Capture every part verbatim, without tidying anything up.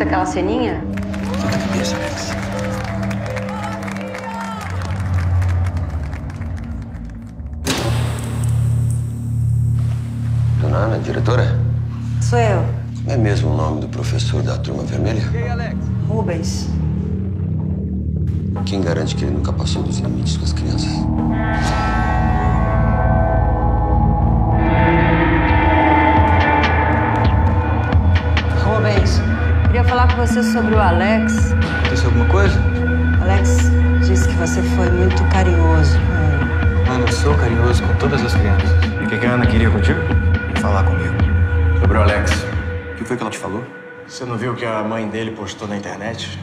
feito aquela ceninha? Fica na cabeça, Alex. Dona Ana, diretora? Sou eu. Como é mesmo o nome do professor da turma vermelha? Quem, Alex? Rubens. Quem garante que ele nunca passou dos limites com as crianças? Queria falar com você sobre o Alex. Aconteceu alguma coisa? Alex disse que você foi muito carinhoso com ele. Ana, eu sou carinhoso com todas as crianças. E o que, que a Ana queria contigo? Falar comigo. Sobre o Alex. O que foi que ela te falou? Você não viu o que a mãe dele postou na internet?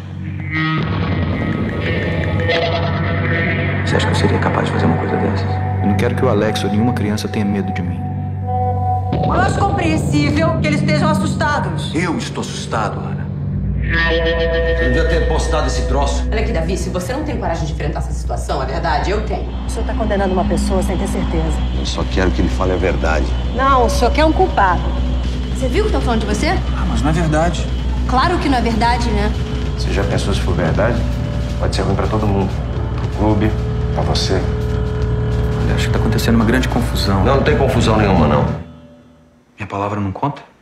Você acha que eu seria capaz de fazer uma coisa dessas? Eu não quero que o Alex ou nenhuma criança tenha medo de mim. Eu acho compreensível que eles estejam assustados. Eu estou assustado, Ana. Você não devia ter postado esse troço. Olha aqui, Davi, se você não tem coragem de enfrentar essa situação, é verdade, eu tenho. O senhor está condenando uma pessoa sem ter certeza. Eu só quero que ele fale a verdade. Não, o senhor quer um culpado. Você viu o que estão falando de você? Ah, mas não é verdade. Claro que não é verdade, né? Você já pensou se for verdade? Pode ser ruim pra todo mundo. Pro clube, pra você. Olha, acho que tá acontecendo uma grande confusão. Não, não tem confusão nenhuma, não. Minha palavra não conta?